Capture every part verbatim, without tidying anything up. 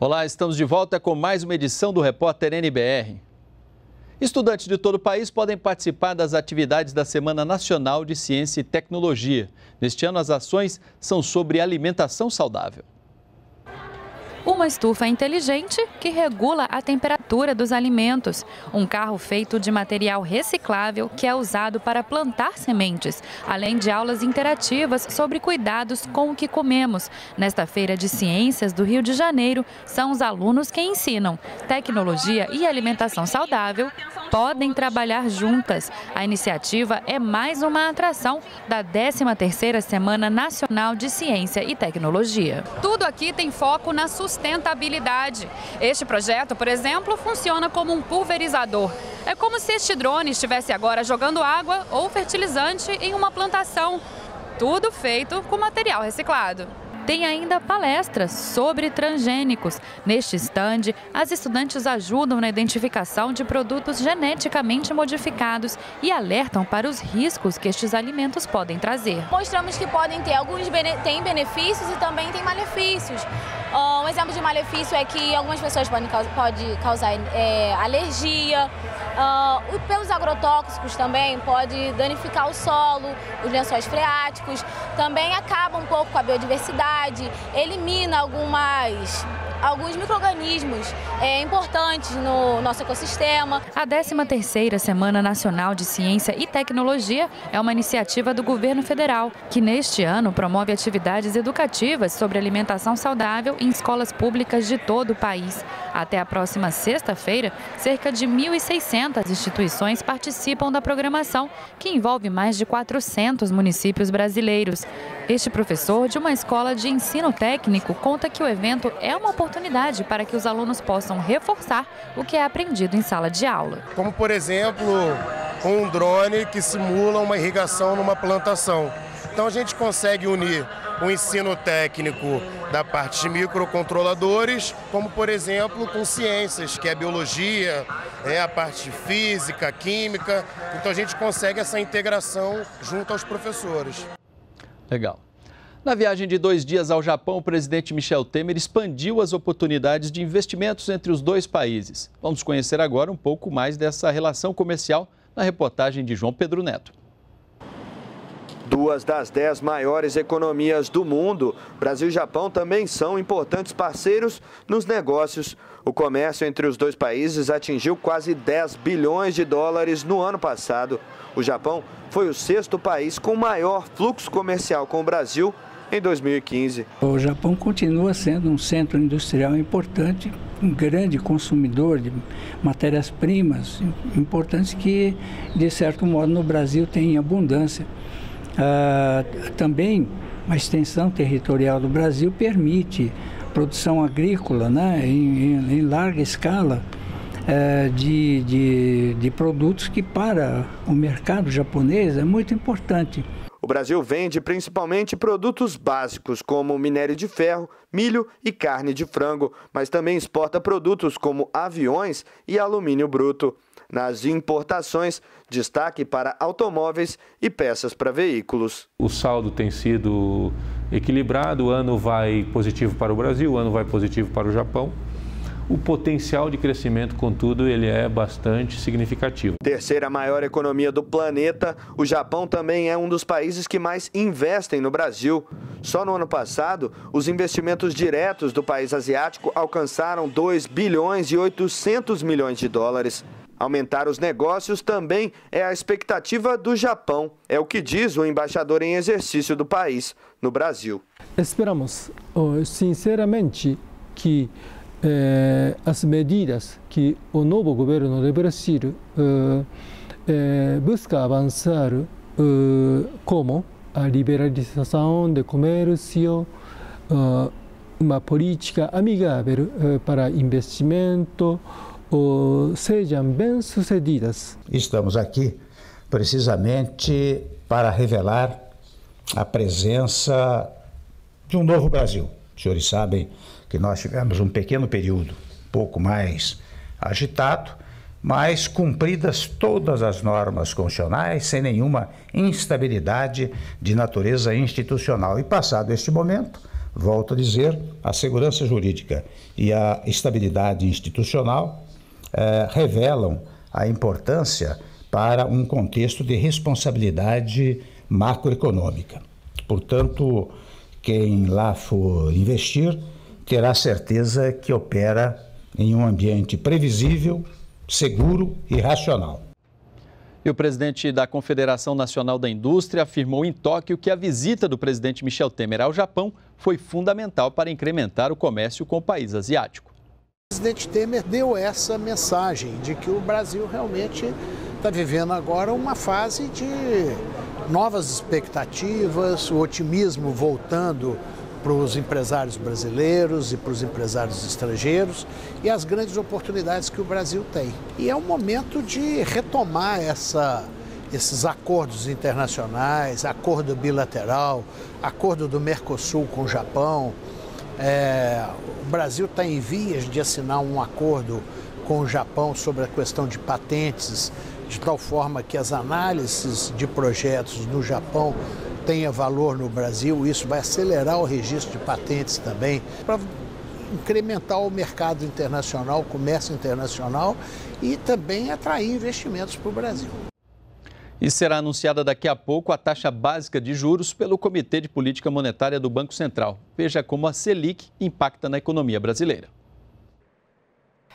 Olá, estamos de volta com mais uma edição do Repórter N B R. Estudantes de todo o país podem participar das atividades da Semana Nacional de Ciência e Tecnologia. Neste ano, as ações são sobre alimentação saudável. Uma estufa inteligente que regula a temperatura dos alimentos. Um carro feito de material reciclável que é usado para plantar sementes. Além de aulas interativas sobre cuidados com o que comemos. Nesta Feira de Ciências do Rio de Janeiro, são os alunos que ensinam. Tecnologia e alimentação saudável podem trabalhar juntas. A iniciativa é mais uma atração da décima terceira Semana Nacional de Ciência e Tecnologia. Tudo aqui tem foco na sustentabilidade. Sustentabilidade. Este projeto, por exemplo, funciona como um pulverizador. É como se este drone estivesse agora jogando água ou fertilizante em uma plantação. Tudo feito com material reciclado. Tem ainda palestras sobre transgênicos. Neste stand, as estudantes ajudam na identificação de produtos geneticamente modificados e alertam para os riscos que estes alimentos podem trazer. Mostramos que podem ter alguns tem benefícios e também tem malefícios. Um exemplo de malefício é que algumas pessoas podem pode causar é, alergia. Uh, pelos agrotóxicos também pode danificar o solo, os lençóis freáticos, também acaba um pouco com a biodiversidade, elimina algumas, alguns micro-organismos é, importantes no nosso ecossistema. A décima terceira Semana Nacional de Ciência e Tecnologia é uma iniciativa do governo federal, que neste ano promove atividades educativas sobre alimentação saudável em escolas públicas de todo o país. Até a próxima sexta-feira, cerca de mil e seiscentas As instituições participam da programação, que envolve mais de quatrocentos municípios brasileiros. Este professor de uma escola de ensino técnico conta que o evento é uma oportunidade para que os alunos possam reforçar o que é aprendido em sala de aula. Como, por exemplo, um drone que simula uma irrigação numa plantação. Então a gente consegue unir o ensino técnico da parte de microcontroladores, como, por exemplo, com ciências, que é a biologia, é a parte de física, química. Então a gente consegue essa integração junto aos professores. Legal. Na viagem de dois dias ao Japão, o presidente Michel Temer expandiu as oportunidades de investimentos entre os dois países. Vamos conhecer agora um pouco mais dessa relação comercial na reportagem de João Pedro Neto. Duas das dez maiores economias do mundo, Brasil e Japão, também são importantes parceiros nos negócios. O comércio entre os dois países atingiu quase dez bilhões de dólares no ano passado. O Japão foi o sexto país com maior fluxo comercial com o Brasil em dois mil e quinze. O Japão continua sendo um centro industrial importante, um grande consumidor de matérias-primas importantes que, de certo modo, no Brasil tem em abundância. Uh, também a extensão territorial do Brasil permite produção agrícola, né, em, em, em larga escala uh, de, de, de produtos que para o mercado japonês é muito importante. O Brasil vende principalmente produtos básicos como minério de ferro, milho e carne de frango, mas também exporta produtos como aviões e alumínio bruto. Nas importações, destaque para automóveis e peças para veículos. O saldo tem sido equilibrado, o ano vai positivo para o Brasil, o ano vai positivo para o Japão. O potencial de crescimento, contudo, ele é bastante significativo. Terceira maior economia do planeta, o Japão também é um dos países que mais investem no Brasil. Só no ano passado, os investimentos diretos do país asiático alcançaram dois bilhões e oitocentos milhões de dólares. Aumentar os negócios também é a expectativa do Japão. É o que diz o embaixador em exercício do país no Brasil. Esperamos, sinceramente, que eh, as medidas que o novo governo do Brasil eh, eh, busca avançar, eh, como a liberalização do comércio, eh, uma política amigável eh, para investimento, sejam bem-sucedidas. Estamos aqui precisamente para revelar a presença de um novo Brasil. Os senhores sabem que nós tivemos um pequeno período, pouco mais agitado, mas cumpridas todas as normas constitucionais, sem nenhuma instabilidade de natureza institucional. E passado este momento, volto a dizer, a segurança jurídica e a estabilidade institucional eh, revelam a importância para um contexto de responsabilidade macroeconômica. Portanto, quem lá for investir terá certeza que opera em um ambiente previsível, seguro e racional. E o presidente da Confederação Nacional da Indústria afirmou em Tóquio que a visita do presidente Michel Temer ao Japão foi fundamental para incrementar o comércio com o país asiático. O presidente Temer deu essa mensagem de que o Brasil realmente está vivendo agora uma fase de novas expectativas, o otimismo voltando para os empresários brasileiros e para os empresários estrangeiros e as grandes oportunidades que o Brasil tem. E é um momento de retomar essa, esses acordos internacionais, acordo bilateral, acordo do Mercosul com o Japão. É, o Brasil está em vias de assinar um acordo com o Japão sobre a questão de patentes, de tal forma que as análises de projetos no Japão tenha valor no Brasil. Isso vai acelerar o registro de patentes também, para incrementar o mercado internacional, o comércio internacional e também atrair investimentos para o Brasil. E será anunciada daqui a pouco a taxa básica de juros pelo Comitê de Política Monetária do Banco Central. Veja como a Selic impacta na economia brasileira.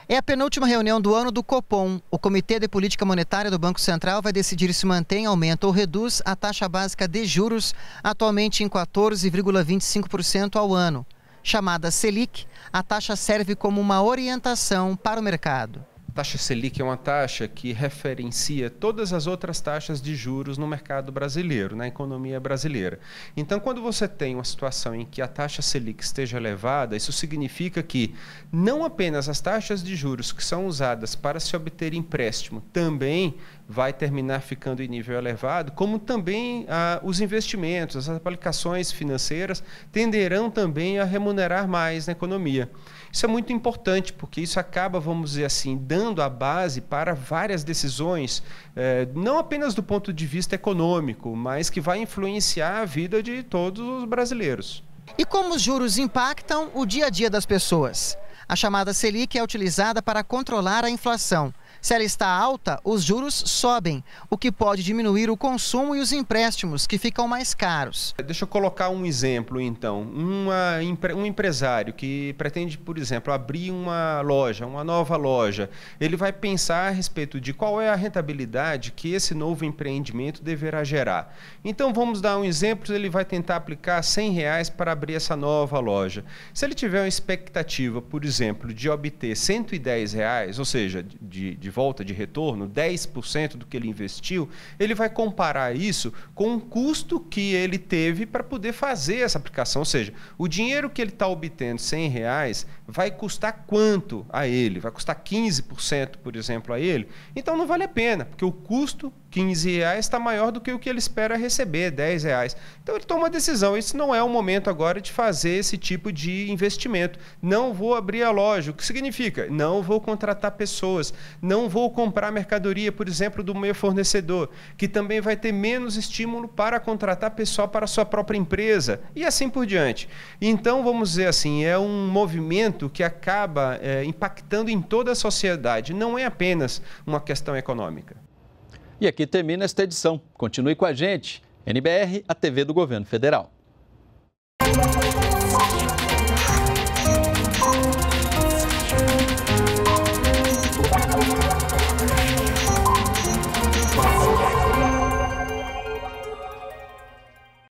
É a penúltima reunião do ano do Copom. O Comitê de Política Monetária do Banco Central vai decidir se mantém, aumenta ou reduz a taxa básica de juros, atualmente em quatorze vírgula vinte e cinco por cento ao ano. Chamada Selic, a taxa serve como uma orientação para o mercado. A taxa Selic é uma taxa que referencia todas as outras taxas de juros no mercado brasileiro, na economia brasileira. Então, quando você tem uma situação em que a taxa Selic esteja elevada, isso significa que não apenas as taxas de juros que são usadas para se obter empréstimo também vai terminar ficando em nível elevado, como também ah, os investimentos, as aplicações financeiras tenderão também a remunerar mais na economia. Isso é muito importante, porque isso acaba, vamos dizer assim, dando a base para várias decisões, eh, não apenas do ponto de vista econômico, mas que vai influenciar a vida de todos os brasileiros. E como os juros impactam o dia a dia das pessoas? A chamada Selic é utilizada para controlar a inflação. Se ela está alta, os juros sobem, o que pode diminuir o consumo e os empréstimos, que ficam mais caros. Deixa eu colocar um exemplo, então. Uma, um empresário que pretende, por exemplo, abrir uma loja, uma nova loja, ele vai pensar a respeito de qual é a rentabilidade que esse novo empreendimento deverá gerar. Então, vamos dar um exemplo, ele vai tentar aplicar cem reais para abrir essa nova loja. Se ele tiver uma expectativa, por exemplo, de obter cento e dez reais, ou seja, de, de volta de retorno, dez por cento do que ele investiu, ele vai comparar isso com o custo que ele teve para poder fazer essa aplicação. Ou seja, o dinheiro que ele está obtendo, cem reais, vai custar quanto a ele? Vai custar quinze por cento, por exemplo, a ele? Então não vale a pena, porque o custo, quinze reais, está maior do que o que ele espera receber, dez reais. Então ele toma uma decisão. Esse não é o momento agora de fazer esse tipo de investimento. Não vou abrir a loja. O que significa? Não vou contratar pessoas. Não Não vou comprar mercadoria, por exemplo, do meu fornecedor, que também vai ter menos estímulo para contratar pessoal para a sua própria empresa e assim por diante. Então, vamos dizer assim, é um movimento que acaba é, impactando em toda a sociedade, não é apenas uma questão econômica. E aqui termina esta edição. Continue com a gente. N B R, a T V do Governo Federal.